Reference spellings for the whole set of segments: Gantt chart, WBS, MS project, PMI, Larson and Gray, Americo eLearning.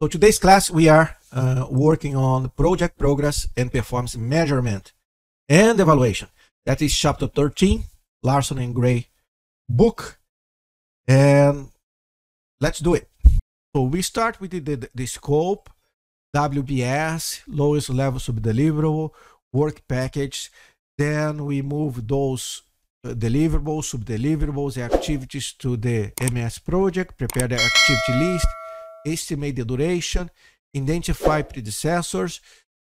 So today's class, we are working on project progress and performance measurement and evaluation. That is chapter 13, Larson and Gray book. And let's do it. So we start with the scope, WBS, lowest level sub-deliverable, work package. Then we move those deliverables, sub-deliverables, the activities to the MS project, prepare the activity list, estimate the duration, identify predecessors,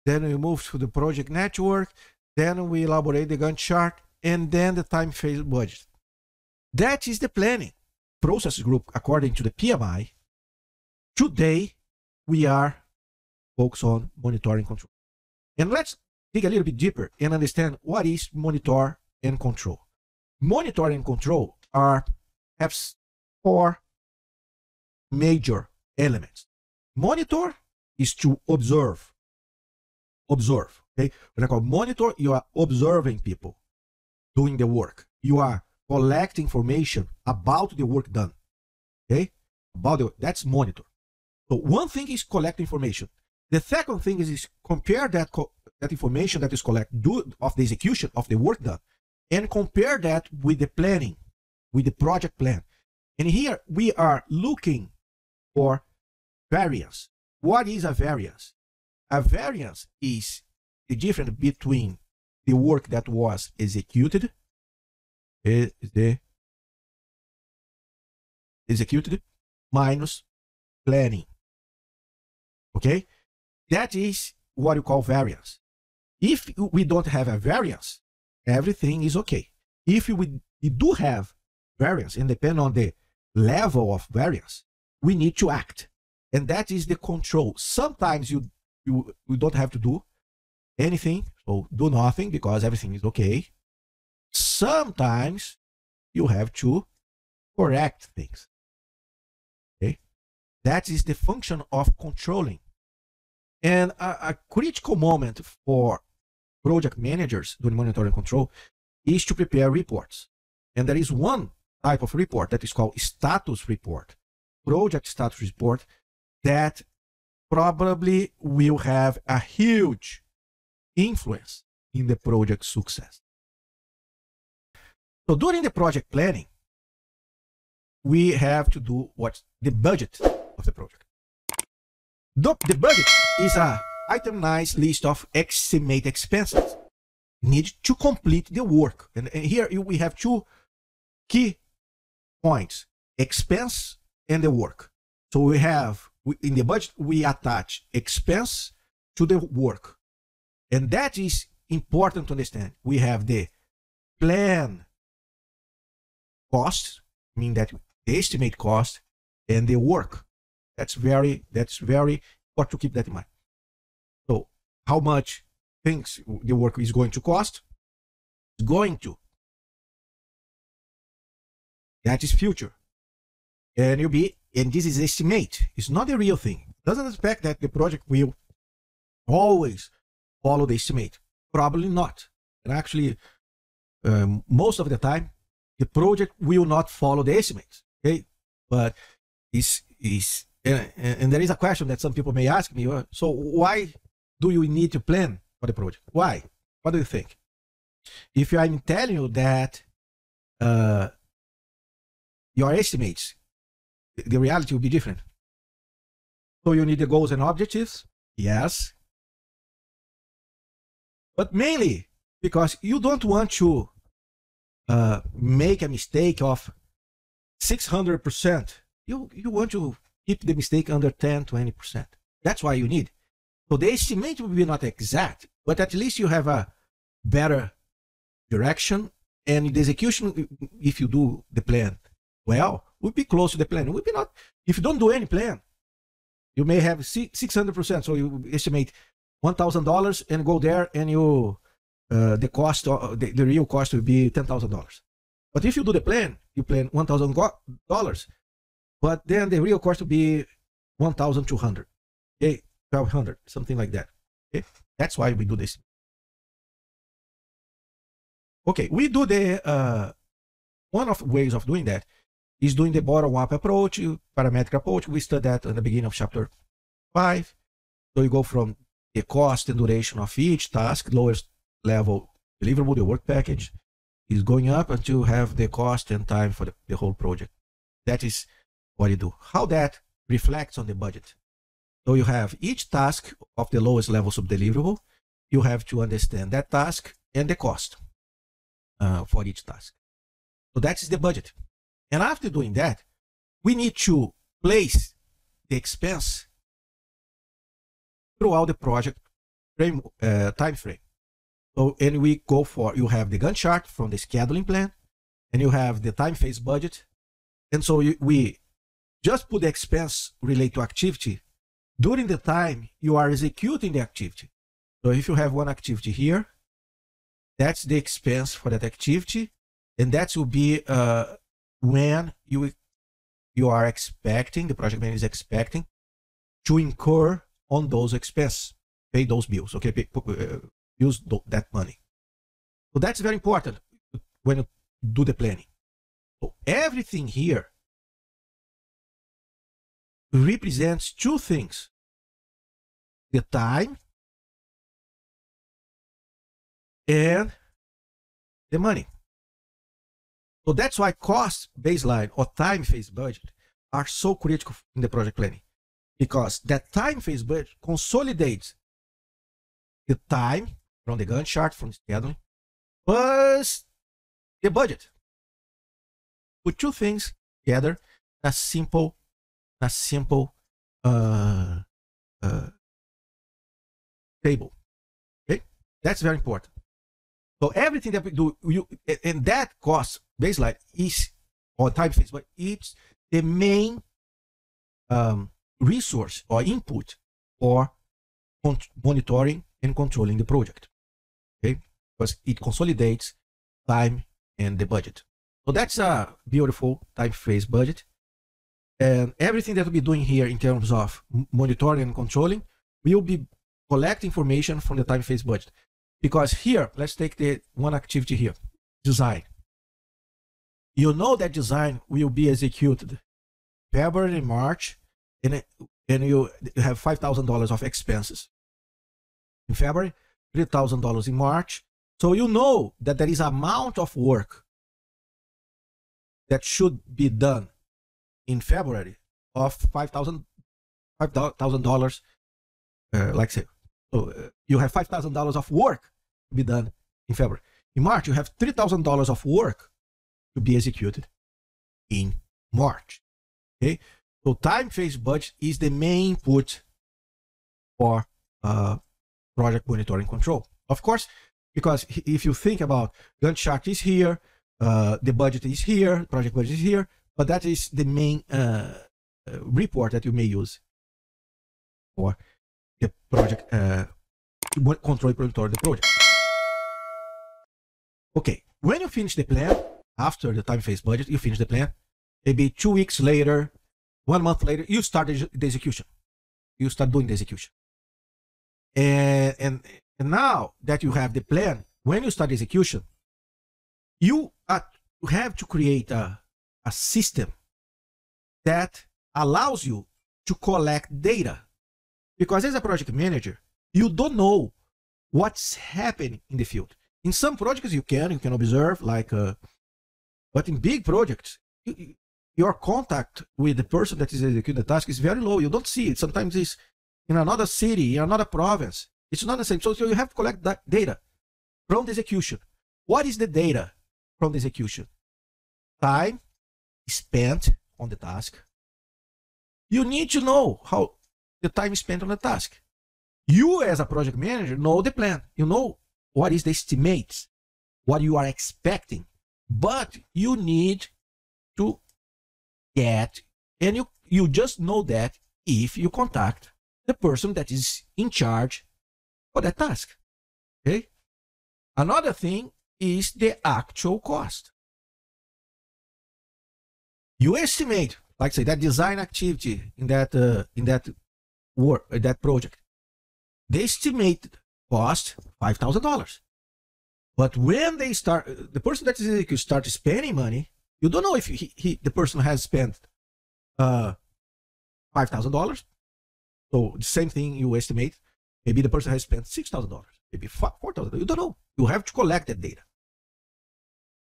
then we move to the project network, then we elaborate the Gantt chart, and then the time phase budget. That is the planning process group according to the PMI. Today, we are focused on monitoring control. And let's dig a little bit deeper and understand what is monitor and control. Monitor and control have four major elements. Monitor is to observe. Observe. Okay. When I call monitor, you are observing people doing the work. You are collecting information about the work done. Okay. About the work. That's monitor. So one thing is collect information. The second thing is compare that information that is collected of the execution of the work done, and compare that with the planning, with the project plan. And here we are looking for variance. What is a variance? A variance is the difference between the work that was executed minus planning. Okay? That is what you call variance. If we don't have a variance, everything is okay. If we do have variance, and depend on the level of variance, we need to act, and that is the control. Sometimes you don't have to do anything, so do nothing because everything is okay. Sometimes you have to correct things. Okay, that is the function of controlling. And a critical moment for project managers doing monitoring control is to prepare reports. And there is one type of report that is called status report. Project status report that probably will have a huge influence in the project success. So during the project planning, we have to do what's the budget of the project. The budget is an itemized list of estimated expenses needed to complete the work. And here we have two key points: expense and the work. So we have, in the budget, we attach expense to the work. And that is important to understand. We have the plan cost, mean that the estimate cost, and the work. That's very important to keep that in mind. So how much things the work is going to cost? It's going to. That is future. And this is estimate. It's not the real thing. Doesn't expect that the project will always follow the estimate. Probably not. And actually, most of the time, the project will not follow the estimates. Okay, but there is a question that some people may ask me. So why do you need to plan for the project? Why? What do you think? If I'm telling you that your estimates, the reality will be different. So you need the goals and objectives, yes. But mainly because you don't want to make a mistake of 600%. You want to keep the mistake under 10, 20%. That's why you need. So the estimate will be not exact, but at least you have a better direction, and the execution, if you do the plan well, we'll be close to the plan. We'll be not. If you don't do any plan, you may have 600%. So you estimate $1,000 and go there, and you the real cost will be $10,000. But if you do the plan, you plan $1,000, but then the real cost will be $1,200, okay, $1,200, something like that. Okay, that's why we do this. Okay, we do the one of ways of doing that is doing the bottom-up approach, parametric approach. We studied that in the beginning of chapter 5. So you go from the cost and duration of each task, lowest level deliverable, the work package is going up until you have the cost and time for the whole project. That is what you do. How that reflects on the budget. So you have each task of the lowest level sub-deliverable. You have to understand that task and the cost for each task. So that is the budget. And after doing that, we need to place the expense throughout the project frame, time frame. So, and we go for, you have the Gantt chart from the scheduling plan, and you have the time phase budget. And so we just put the expense related to activity during the time you are executing the activity. So if you have one activity here, that's the expense for that activity. And that will be when you are expecting, the project manager is expecting to incur on those expenses, pay those bills, okay, use that money. So that's very important when you do the planning. So everything here represents two things: the time and the money. So that's why cost baseline or time phase budget are so critical in the project planning, because that time phase budget consolidates the time from the Gantt chart, from the scheduling, plus the budget. Put two things together, a simple table. Okay, that's very important. So everything that we do, and that cost baseline is, or time phase, but it's the main resource or input for monitoring and controlling the project. Okay, because it consolidates time and the budget. So that's a beautiful time phase budget, and everything that we'll be doing here in terms of monitoring and controlling, we'll be collecting information from the time phase budget. Because here, let's take the one activity here, design. You know that design will be executed February and March, and you have $5,000 of expenses in February, $3,000 in March. So you know that there is an amount of work that should be done in February of $5,000, like say. So you have $5,000 of work to be done in February. In March, you have $3,000 of work to be executed in March. Okay, so time phase budget is the main input for project monitoring control. Of course, because if you think about Gantt chart is here, the budget is here, project budget is here, but that is the main report that you may use for the project control monitor the project. Okay, when you finish the plan, after the time phase budget, you finish the plan, maybe 2 weeks later, 1 month later, you start the execution. You start doing the execution. And now that you have the plan, when you start execution, you have to create a system that allows you to collect data. Because as a project manager, you don't know what's happening in the field. In some projects, you can observe, like, but in big projects, your contact with the person that is executing the task is very low. You don't see it. Sometimes it's in another city, in another province. It's not the same. So you have to collect that data from the execution. What is the data from the execution? Time spent on the task. You need to know how the time spent on the task. You, as a project manager, know the plan. You know what is the estimates, what you are expecting, but you need to get, and you just know that if you contact the person that is in charge for that task. Okay. Another thing is the actual cost. You estimate, like say, that design activity in that project. They estimate cost $5,000. But when they start, the person that is start spending money, you don't know if the person has spent $5,000. So the same thing you estimate, maybe the person has spent $6,000, maybe $4,000, you don't know. You have to collect that data.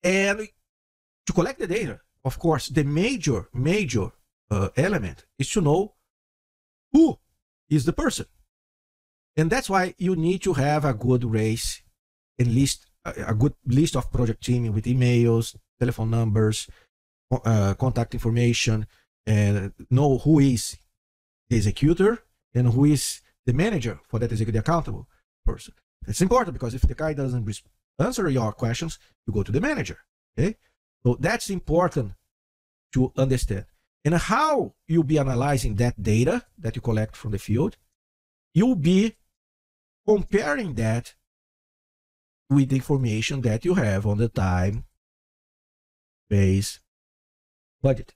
And to collect the data, of course, the major element is to know who is the person. And that's why you need to have a good race and list, a good list of project team with emails, telephone numbers, contact information, and know who is the executor and who is the manager for that executive accountable person. It's important because if the guy doesn't answer your questions, you go to the manager. Okay, so that's important to understand. And how you'll be analyzing that data that you collect from the field, you'll be comparing that with the information that you have on the time-based budget.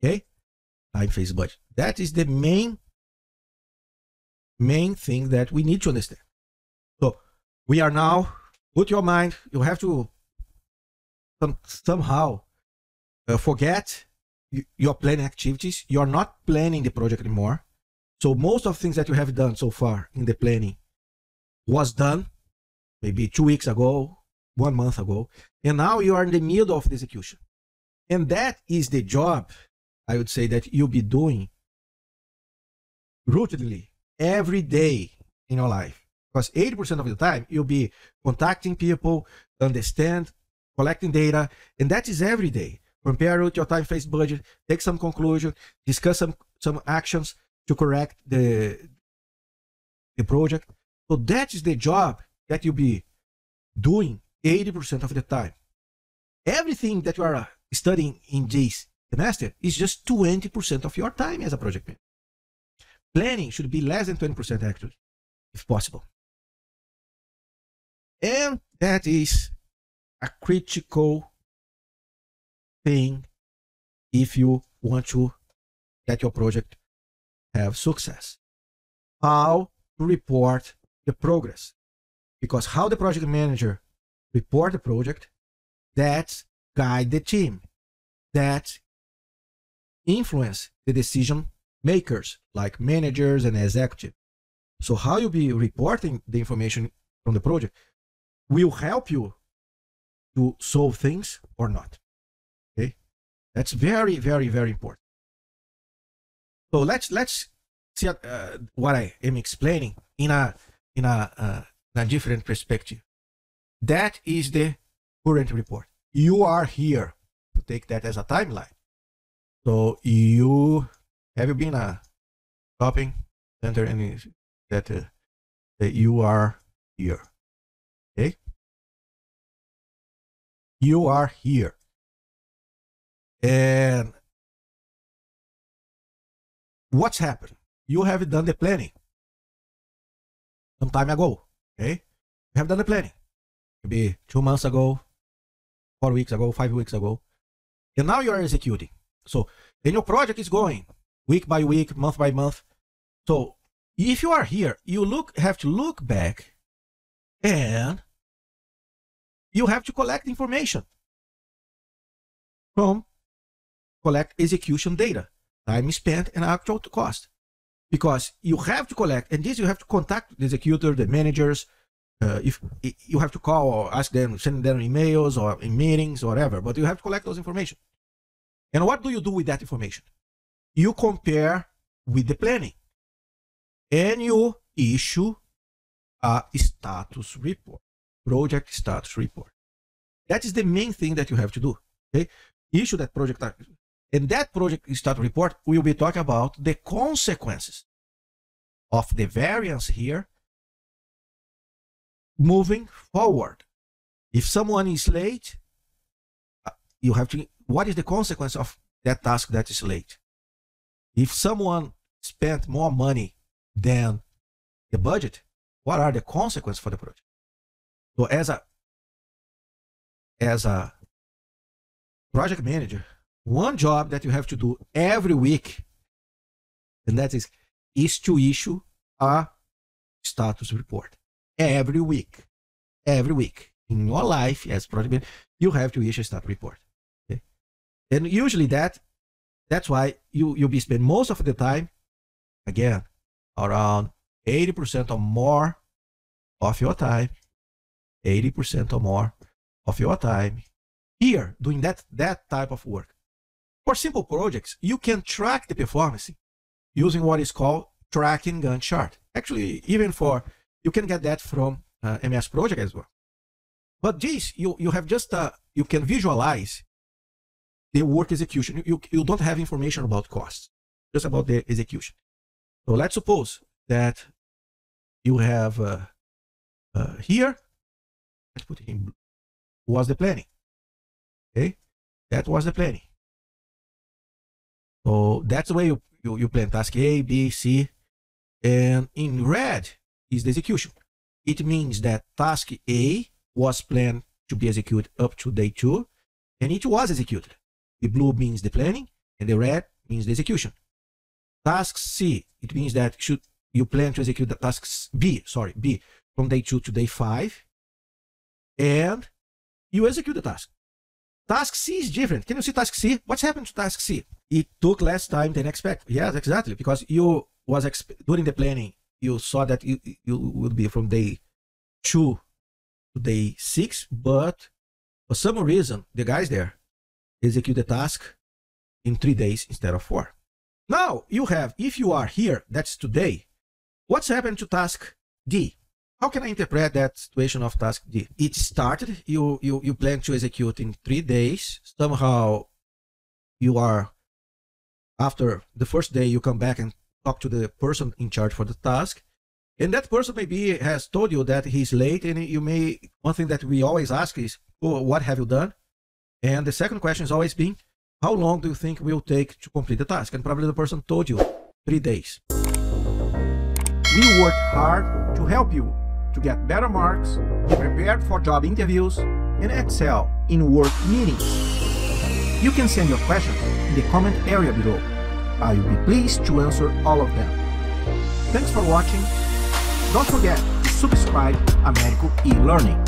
Okay, time-based budget. That is the main thing that we need to understand. So we are now, put your mind, you have to somehow forget your planning activities. You're not planning the project anymore. So most of the things that you have done so far in the planning was done maybe 2 weeks ago, 1 month ago, and now you are in the middle of the execution. And that is the job, I would say, that you'll be doing routinely every day in your life. Because 80% of the time, you'll be contacting people, understand, collecting data, and that is every day. Compare with your time-based budget, take some conclusion, discuss some actions to correct the project. So that is the job that you'll be doing 80% of the time. Everything that you are studying in this semester is just 20% of your time as a project manager. Planning should be less than 20% actually, if possible. And that is a critical thing if you want to let your project have success. How to report the progress. Because how the project manager report the project, that guide the team, that influence the decision makers like managers and executives. So how you'll be reporting the information from the project will help you to solve things or not. Okay, that's very, very, very important. So let's see what I am explaining in a different perspective. That is the current report. You are here to take that as a timeline. So have you been a shopping center and that you are here? Okay, you are here, and what's happened? You have done the planning some time ago. Okay, you have done the planning maybe 2 months ago, 4 weeks ago, 5 weeks ago, and now you are executing. So then your project is going week by week, month by month. So if you are here, you have to look back, and you have to collect information from execution data, time spent, and actual cost. Because you have to collect, and this you have to contact the executor, the managers, if you have to call or ask them, send them emails or in meetings or whatever, but you have to collect those information. And what do you do with that information? You compare with the planning, and you issue a status report, project status report. That is the main thing that you have to do. Okay, issue that project. And that project status report, we'll be talking about the consequences of the variance here moving forward. If someone is late, you have to, what is the consequence of that task that is late? If someone spent more money than the budget, what are the consequences for the project? So as a project manager, one job that you have to do every week, and that is to issue a status report every week. Every week in your life as project manager, you have to issue a status report. Okay? And usually that's why you'll be spending most of the time Again, around 80% or more of your time, 80% or more of your time here doing that type of work. For simple projects, you can track the performance using what is called tracking Gantt chart. Actually, even for, you can get that from MS project as well. But this, you have just, you can visualize the work execution. You don't have information about costs, just about the execution. So let's suppose that you have here, let's put it in blue, was the planning. Okay, that was the planning. So that's the way you plan task A, B, C, and in red is the execution. It means that task A was planned to be executed up to day 2, and it was executed. The blue means the planning, and the red means the execution. Task C, it means that you plan to execute the tasks B from day 2 to day 5, and you execute the task. Task C is different. Can you see task C? What's happened to task C? It took less time than expected. Yes, exactly, because you was during the planning, you saw that you would be from day 2 to day 6, but for some reason, the guys there execute the task in 3 days instead of 4. Now you have, if you are here, that's today, what's happened to task D? How can I interpret that situation of task D? It started, you plan to execute in 3 days. Somehow you are, after the first day, you come back and talk to the person in charge for the task. And that person maybe has told you that he's late, and you may, one thing that we always ask is, oh, what have you done? And the second question is always being, how long do you think will take to complete the task? And probably the person told you 3 days. We worked hard to help you to get better marks, be prepared for job interviews, and excel in work meetings. You can send your questions in the comment area below. I will be pleased to answer all of them. Thanks for watching. Don't forget to subscribe to Americo eLearning.